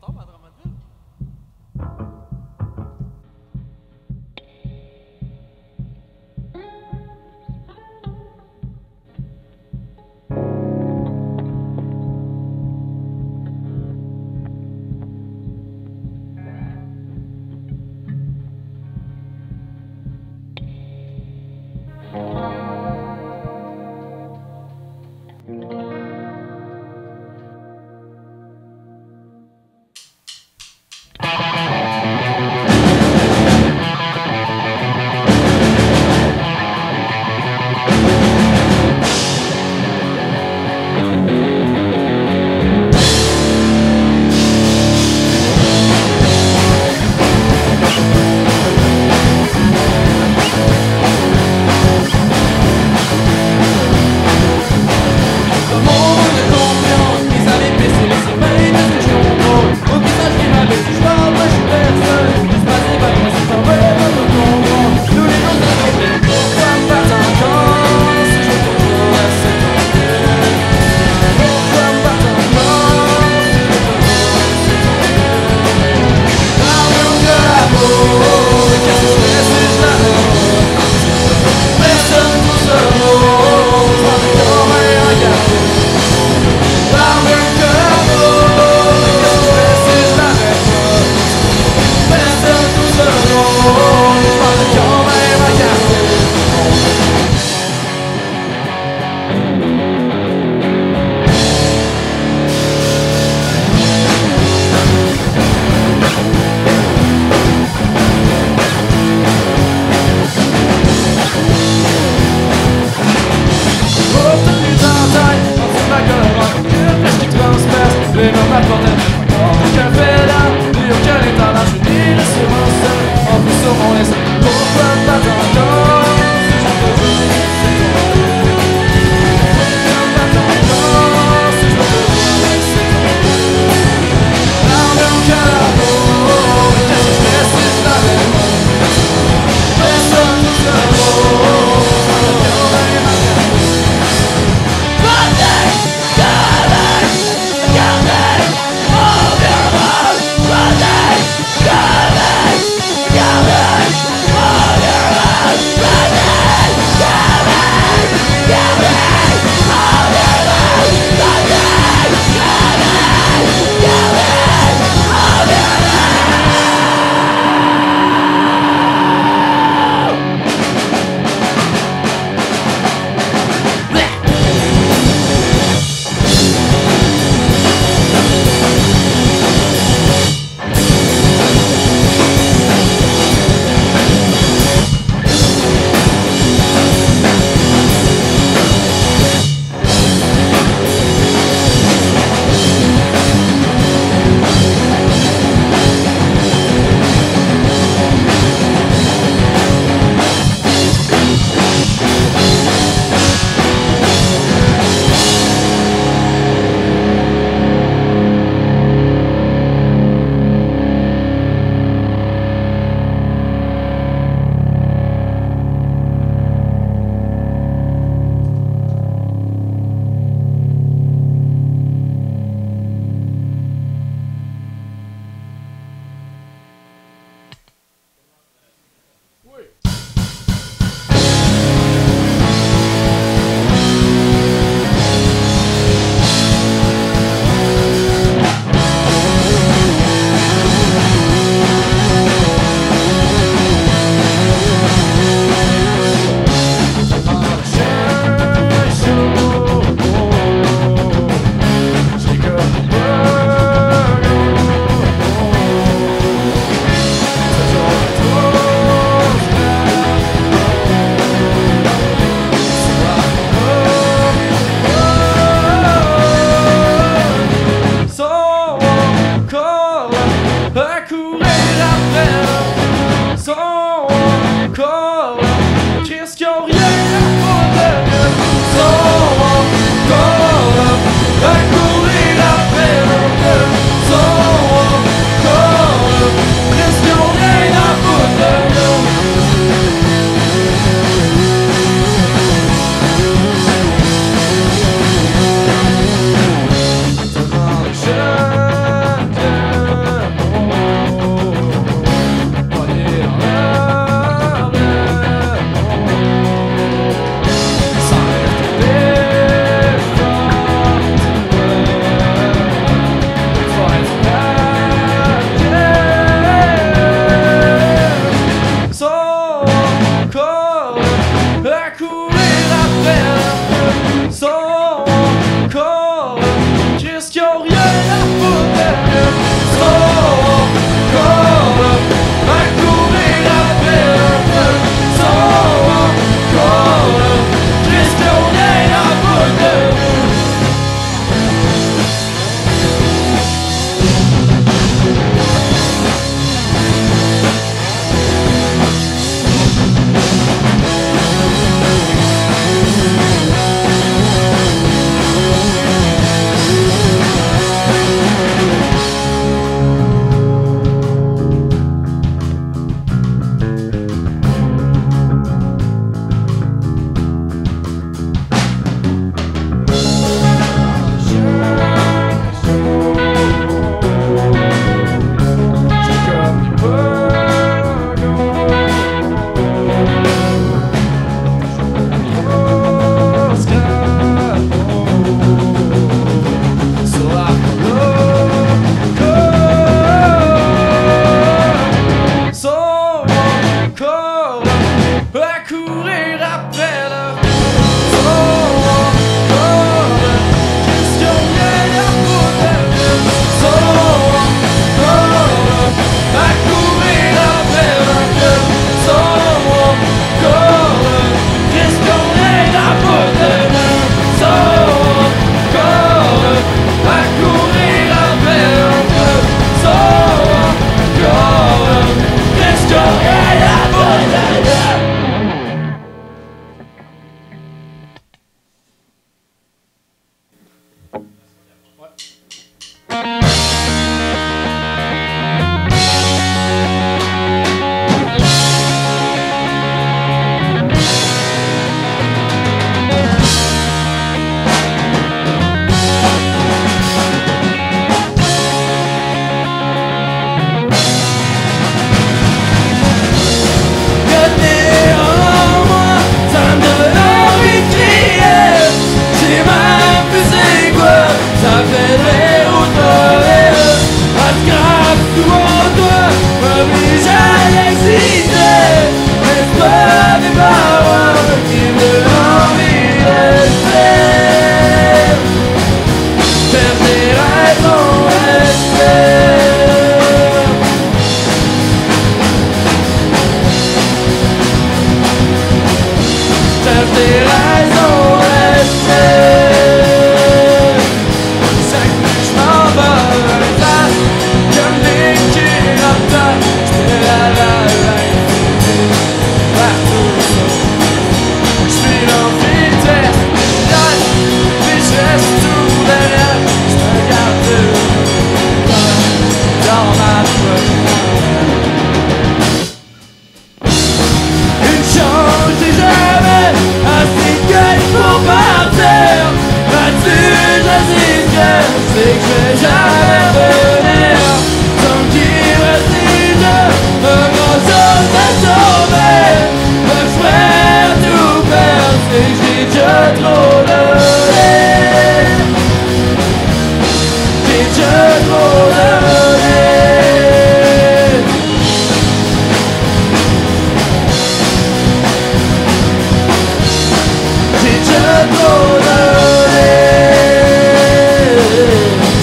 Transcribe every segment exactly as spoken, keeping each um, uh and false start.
fantôme à Drummondville? Oh! so cold, just your yeah, I put so cold.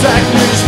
Sacrifice.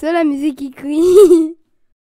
J'aime ça la musique qui crie.